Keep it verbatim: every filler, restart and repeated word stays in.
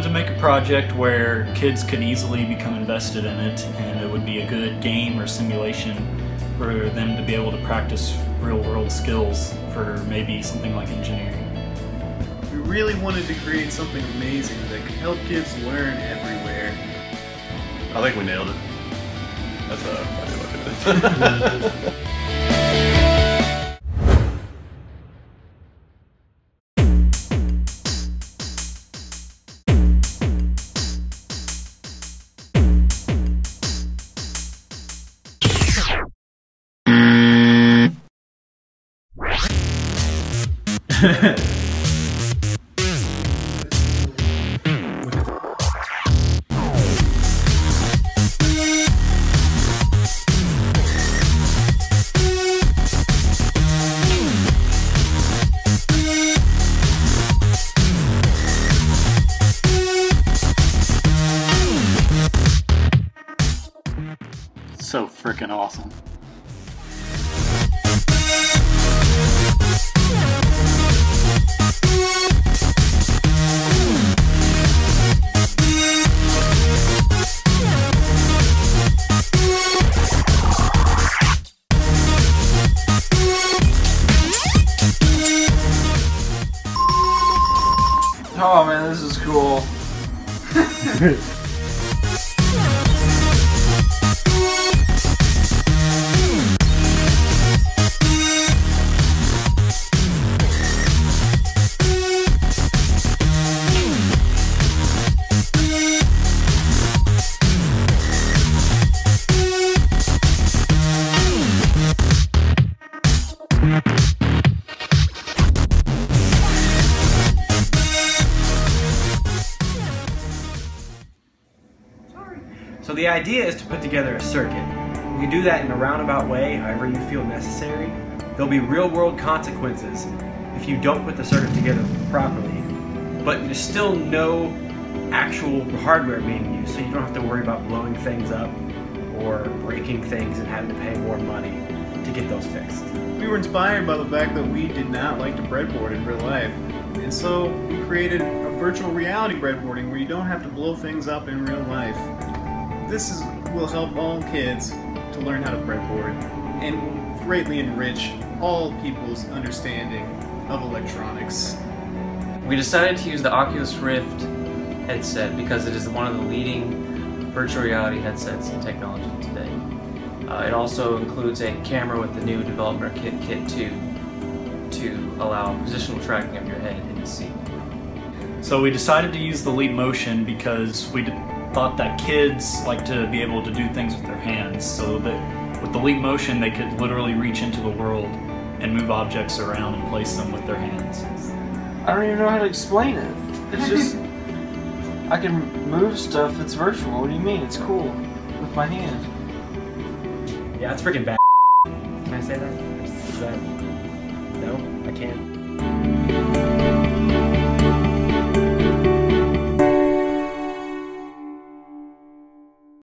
wanted to make a project where kids could easily become invested in it, and it would be a good game or simulation for them to be able to practice real-world skills for maybe something like engineering. We really wanted to create something amazing that could help kids learn everywhere. I think we nailed it. That's how I look at it. So freaking awesome. Oh man, this is cool. So the idea is to put together a circuit. You do that in a roundabout way, however you feel necessary. There'll be real-world consequences if you don't put the circuit together properly, but there's still no actual hardware being used, so you don't have to worry about blowing things up or breaking things and having to pay more money to get those fixed. We were inspired by the fact that we did not like to breadboard in real life, and so we created a virtual reality breadboarding where you don't have to blow things up in real life. This is, will help all kids to learn how to breadboard and will greatly enrich all people's understanding of electronics. We decided to use the Oculus Rift headset because it is one of the leading virtual reality headsets in technology today. Uh, it also includes a camera with the new developer kit, Kit two, to allow positional tracking of your head in the seat. So we decided to use the Leap Motion because we did thought that kids like to be able to do things with their hands, so that with the Leap Motion they could literally reach into the world and move objects around and place them with their hands. I don't even know how to explain it. It's just, I can move stuff, it's virtual, what do you mean? It's cool, with my hand. Yeah, it's freaking bad. Can I say that? Is that... No, I can't.